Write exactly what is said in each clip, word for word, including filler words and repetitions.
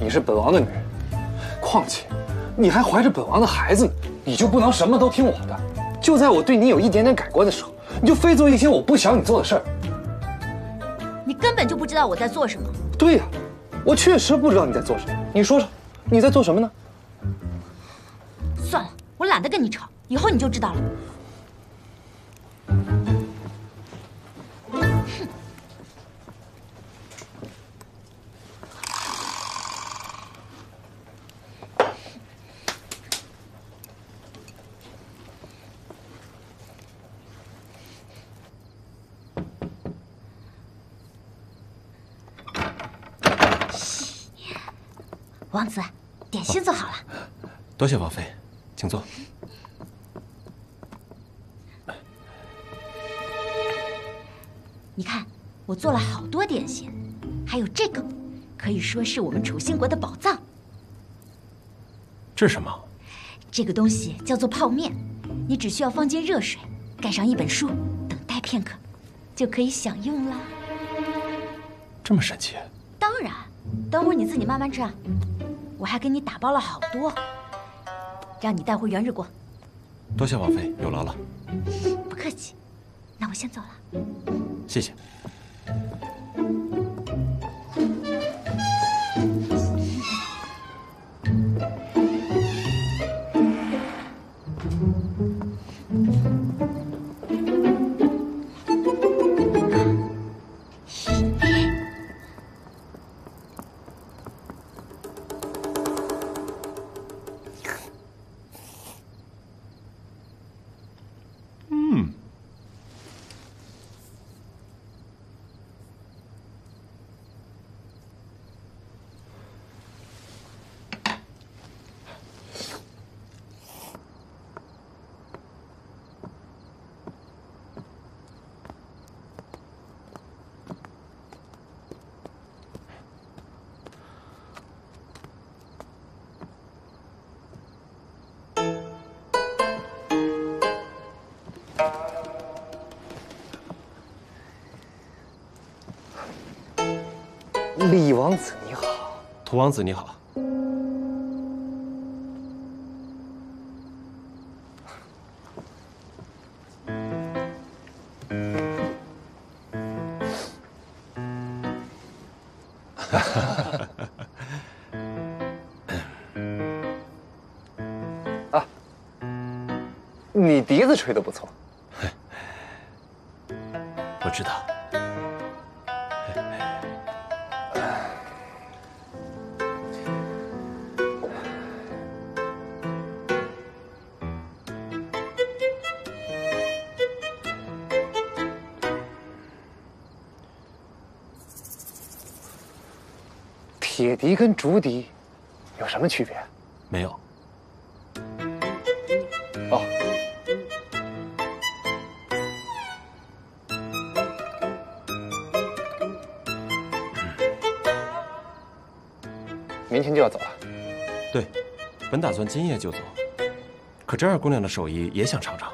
你是本王的女人，况且你还怀着本王的孩子呢，你就不能什么都听我的。就在我对你有一点点改观的时候，你就非做一些我不想你做的事儿。你根本就不知道我在做什么。对呀、啊，我确实不知道你在做什么。你说说，你在做什么呢？算了，我懒得跟你吵，以后你就知道了。 王子，点心做好了。多谢王妃，请坐。你看，我做了好多点心，还有这个，可以说是我们楚兴国的宝藏。这是什么？这个东西叫做泡面，你只需要放进热水，盖上一本书，等待片刻，就可以享用了。这么神奇？当然，等会儿你自己慢慢吃啊。 我还给你打包了好多，让你带回元日国。多谢王妃，有劳了。不客气，那我先走了。谢谢。李王子你好，涂王子你好。啊，你笛子吹得不错。我知道。 铁笛跟竹笛有什么区别？没有。哦。明天就要走了。对，本打算今夜就走，可这二姑娘的手艺也想尝尝，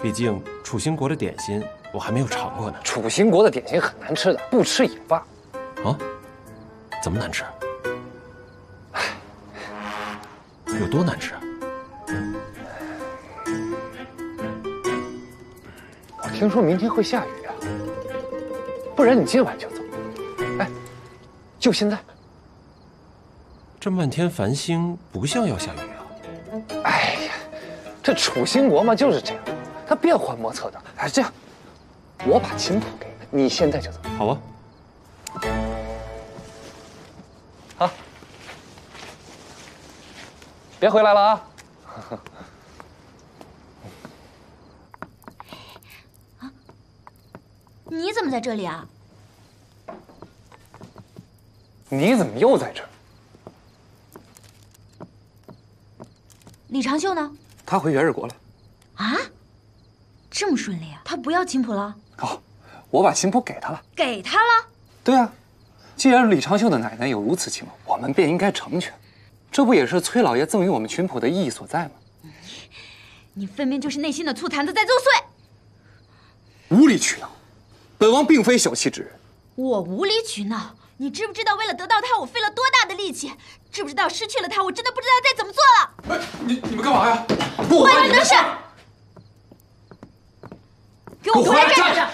毕竟楚兴国的点心我还没有尝过呢。楚兴国的点心很难吃的，不吃也罢。啊？ 怎么难吃？有多难吃？我听说明天会下雨啊，不然你今晚就走。哎，就现在。这漫天繁星不像要下雨啊！哎呀，这楚兴国嘛就是这样，他变幻莫测的。哎，这样，我把琴谱给你，你现在就走。好啊。 好，别回来了啊！啊，你怎么在这里啊？你怎么又在这儿？李长秀呢？他回元日国了。啊？这么顺利啊？他不要琴谱了？哦，我把琴谱给他了。给他了？对啊。 既然李长秀的奶奶有如此奇谋，我们便应该成全，这不也是崔老爷赠予我们琴谱的意义所在吗？你，你分明就是内心的醋坛子在作祟！无理取闹，本王并非小气之人。我无理取闹，你知不知道为了得到他，我费了多大的力气？知不知道失去了他，我真的不知道该怎么做了。哎，你你们干嘛呀？不关你的事！给我回来站着！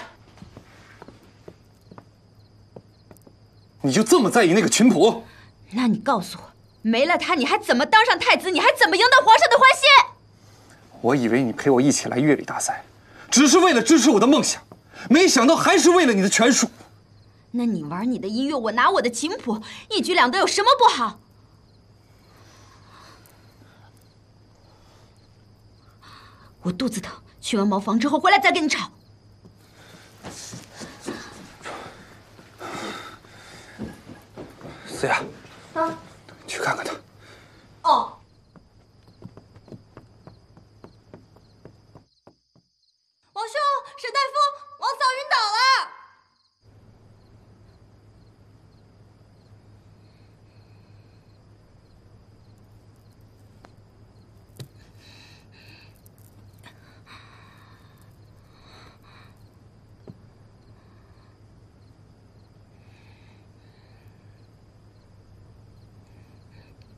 你就这么在意那个群仆？那你告诉我，没了他，你还怎么当上太子？你还怎么赢得皇上的欢心？我以为你陪我一起来乐理大赛，只是为了支持我的梦想，没想到还是为了你的权术。 那你玩你的音乐，我拿我的琴谱，一举两得，有什么不好？我肚子疼，去完茅房之后回来再跟你吵。思雅，啊，去看看他。哦。 王兄，沈大夫，王嫂晕倒了。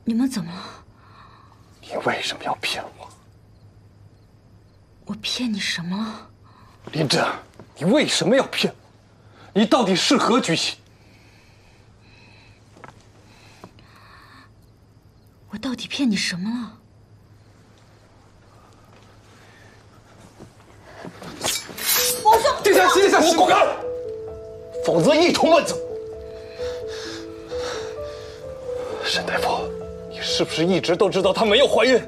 你们怎么了？你为什么要骗我？我骗你什么了？林真，你为什么要骗我？你到底是何居心？我到底骗你什么了？皇上，殿下，殿下，给我滚开！否则一同问责。沈大夫。 是不是一直都知道她没有怀孕？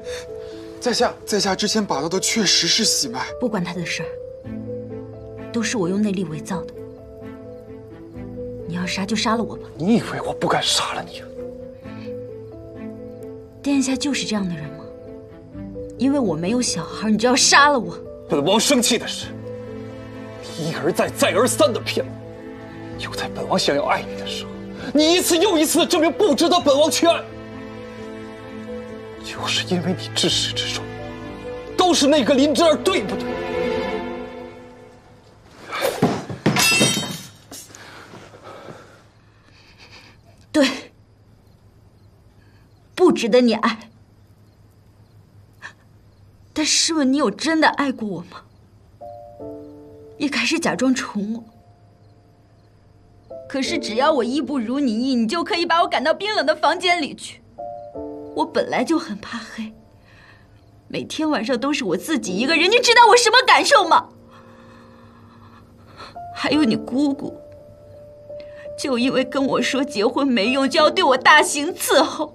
在下在下之前把到的确实是喜脉，不关她的事儿，都是我用内力伪造的。你要杀就杀了我吧！你以为我不敢杀了你啊？殿下就是这样的人吗？因为我没有小孩，你就要杀了我？本王生气的是，你一而再、再而三的骗我，就在本王想要爱你的时候，你一次又一次的证明不值得本王去爱。 就是因为你至始至终都是那个林芝儿，对不对？对，不值得你爱。但试问你有真的爱过我吗？一开始假装宠我，可是只要我一不如你意，你就可以把我赶到冰冷的房间里去。 我本来就很怕黑，每天晚上都是我自己一个人，你知道我什么感受吗？还有你姑姑，就因为跟我说结婚没用，就要对我大刑伺候，